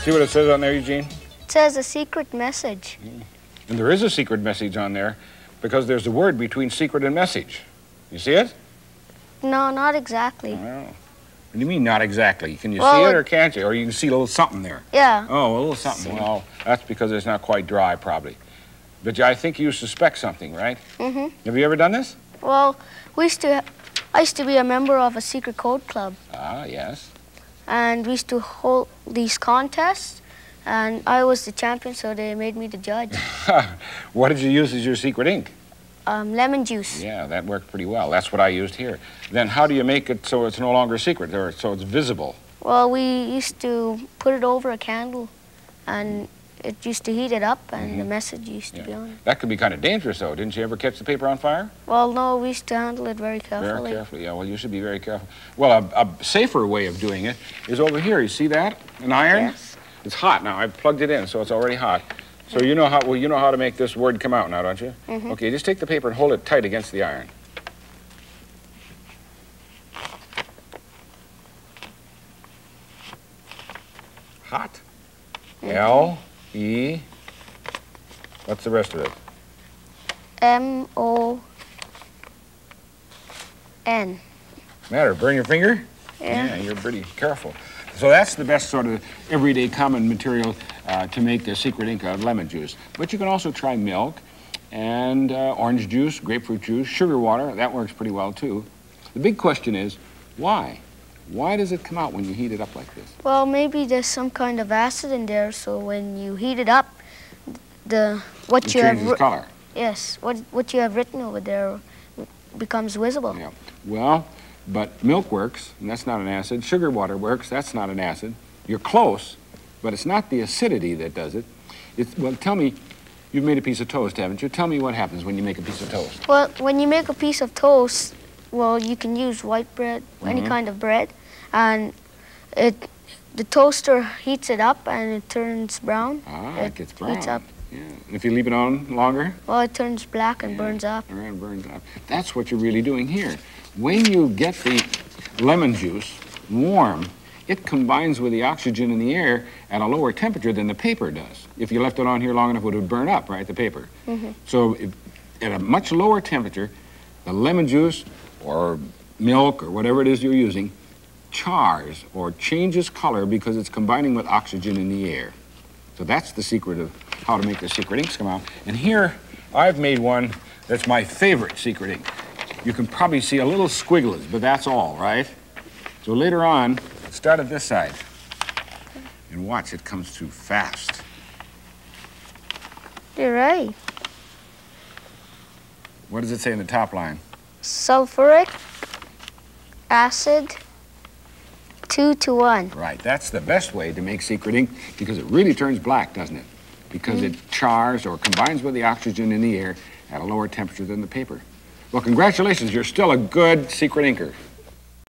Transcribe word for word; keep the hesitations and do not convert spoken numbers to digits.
See what it says on there, Eugene? It says a secret message. Mm. And there is a secret message on there because there's a word between secret and message. You see it? No, not exactly. Well, what do you mean not exactly? Can you well, see it or can't you? Or you can see a little something there? Yeah. Oh, a little something. Well, that's because it's not quite dry, probably. But I think you suspect something, right? Mm-hmm. Have you ever done this? Well, we used to, I used to be a member of a secret code club. Ah, yes. And we used to hold these contests, and I was the champion, so they made me the judge. What did you use as your secret ink? Um, lemon juice. Yeah, that worked pretty well. That's what I used here. Then how do you make it so it's no longer secret, or so it's visible? Well, we used to put it over a candle, and it used to heat it up, and mm-hmm. the message used yeah. to be on it. That could be kind of dangerous, though. Didn't you ever catch the paper on fire? Well, no, we used to handle it very carefully. Very carefully, yeah. Well, you should be very careful. Well, a, a safer way of doing it is over here. You see that? An iron? Yes. It's hot now. I've plugged it in, so it's already hot. So you know how, well, you know how to make this word come out now, don't you? Mm-hmm. Okay, just take the paper and hold it tight against the iron. Hot. Mm-hmm. L. E. What's the rest of it? M O N. Matter, burn your finger? Yeah. Yeah, you're pretty careful. So that's the best sort of everyday common material uh, to make the secret ink out of lemon juice. But you can also try milk and uh, orange juice, grapefruit juice, sugar water. That works pretty well too. The big question is, why? Why does it come out when you heat it up like this? Well, maybe there's some kind of acid in there, so when you heat it up, the what it you changes have the color. Yes, what what you have written over there becomes visible. Yeah. Well, but milk works, and that's not an acid. Sugar water works, that's not an acid. You're close, but it's not the acidity that does it. It's well, tell me, you've made a piece of toast, haven't you? Tell me what happens when you make a piece of toast. Well, when you make a piece of toast, well, you can use white bread, mm-hmm. any kind of bread. And it, the toaster heats it up and it turns brown. Ah, it, it gets brown. Heats up. Yeah. And if you leave it on longer? Well, it turns black and yeah. burns up. And burns up. That's what you're really doing here. When you get the lemon juice warm, it combines with the oxygen in the air at a lower temperature than the paper does. If you left it on here long enough, it would burn up, right, the paper? Mm-hmm. So if, at a much lower temperature, the lemon juice or milk or whatever it is you're using chars or changes color because it's combining with oxygen in the air. So that's the secret of how to make the secret inks come out. And here I've made one that's my favorite secret ink. You can probably see a little squigglers, but that's all, right? So later on, start at this side and watch, it comes through fast. You're right. What does it say in the top line? Sulfuric acid Two to one. Right, that's the best way to make secret ink because it really turns black, doesn't it? Because mm-hmm. it chars or combines with the oxygen in the air at a lower temperature than the paper. Well, congratulations, you're still a good secret inker.